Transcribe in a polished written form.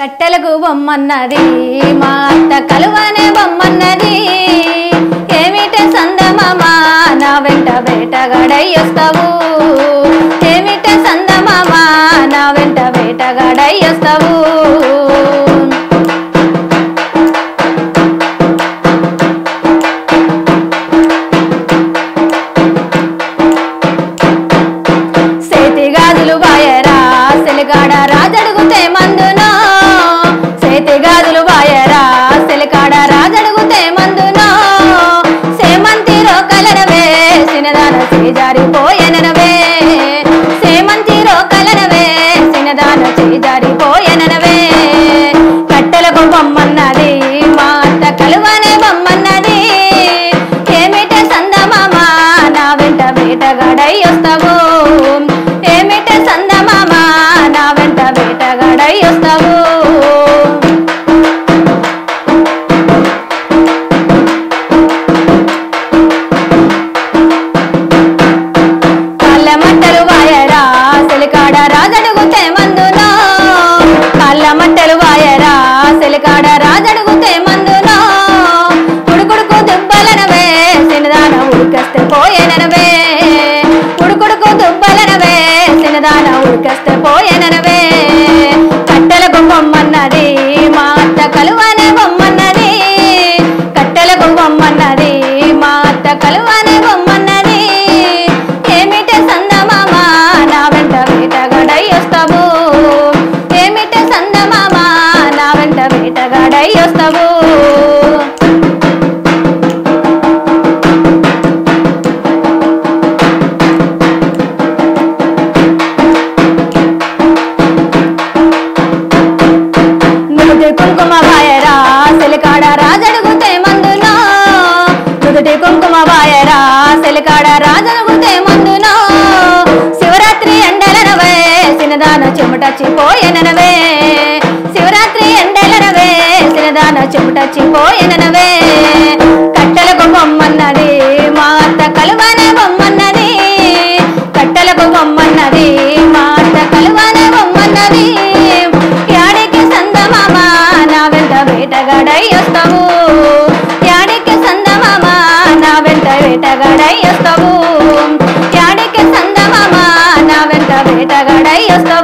కట్టెలకు బొమ్మన్నది మా అత్త కలువనే బొమ్మన్నది ఏమిటే సందమామ నా వెంట వేటగాడయ్యొస్తావు ఏమిటే సందమామ నా వెంట వేటగాడయ్యొస్తావు Ahí está.